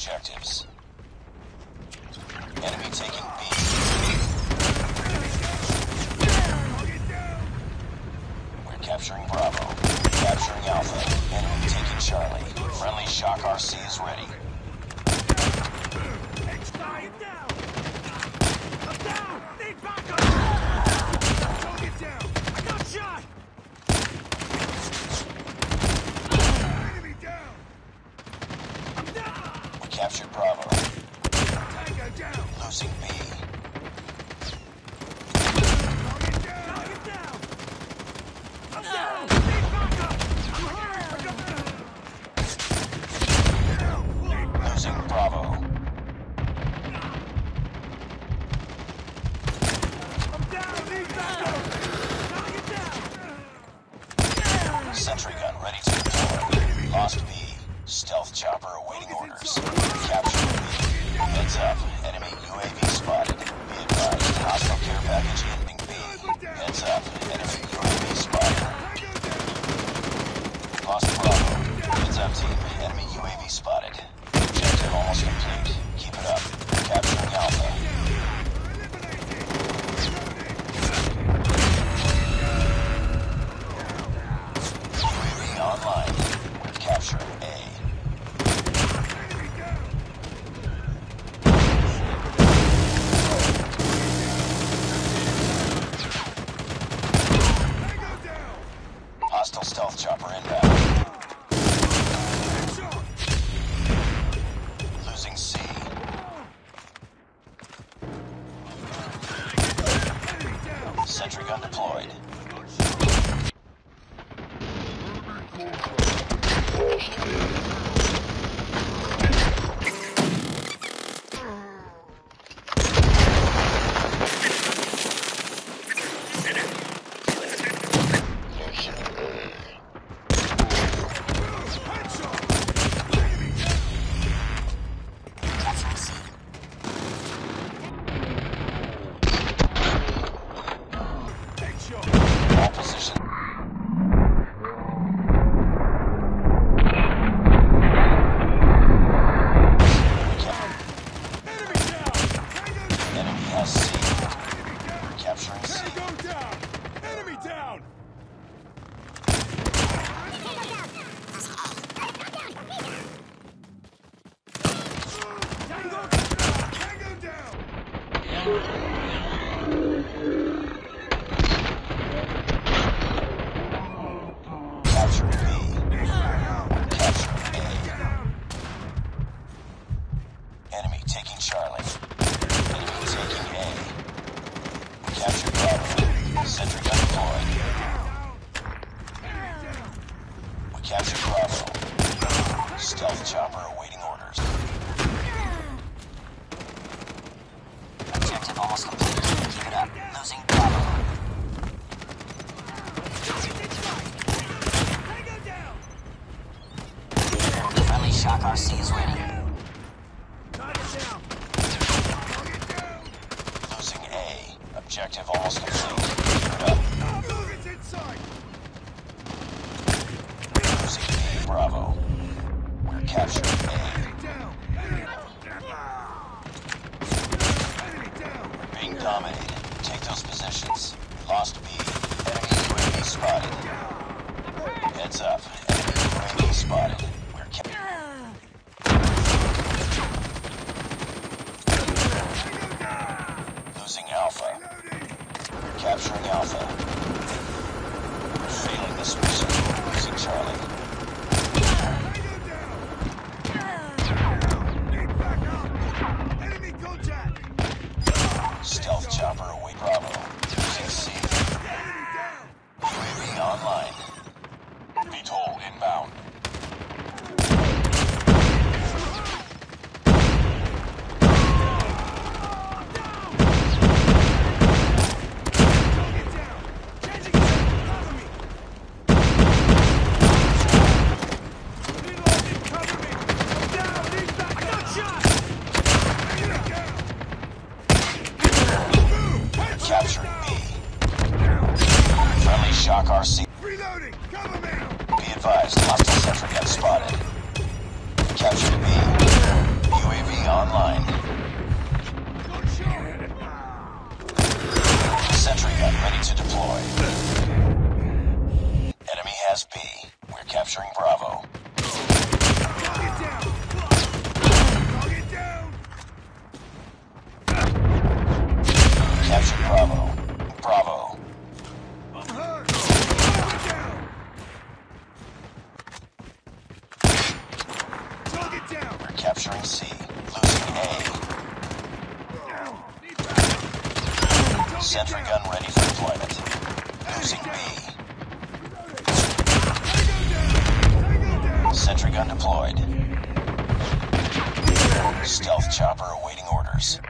objectives. Enemy taking B. We're capturing Bravo. Capturing Alpha. Enemy taking Charlie. Friendly Shock RC is ready. Captured Bravo. Tango down. Losing B. Target down. Target down. I'm down. Need backup. I'm hurt. Losing Bravo. I'm down. Need backup. Target down. Sentry gun ready to deploy. Lost B. Stealth chopper awaiting orders. Capture B. Heads up. Enemy UAV spotted. Be advised. Hostile care package ending B. Heads up. Enemy UAV spotted. Lost Bravo. Heads up team. Enemy UAV spotted. Objective almost complete. Keep it up. Capturing Alpha. Stealth chopper inbound. Losing C. Sentry gun deployed. Capture Bravo. Stealth chopper awaiting orders. Objective almost complete. Keep it up. Losing Bravo. Friendly Shock RC is ready. Losing A. Objective almost complete. Keep it up. Move it inside. Bravo. We're capturing A. We're being dominated. Take those positions. Lost B. Enemy UAV spotted. Heads up. Enemy UAV spotted. We're capturing. Losing Alpha. We're capturing Alpha. We're failing this mission. Losing Charlie. Stealth chopper away Bravo. Losing C. UAV online. VTOL inbound. Capturing B. Friendly Shock RC. Reloading! Target down. We're capturing C. Losing A. Sentry gun ready for deployment. Losing B. Sentry gun deployed. Stealth chopper awaiting orders.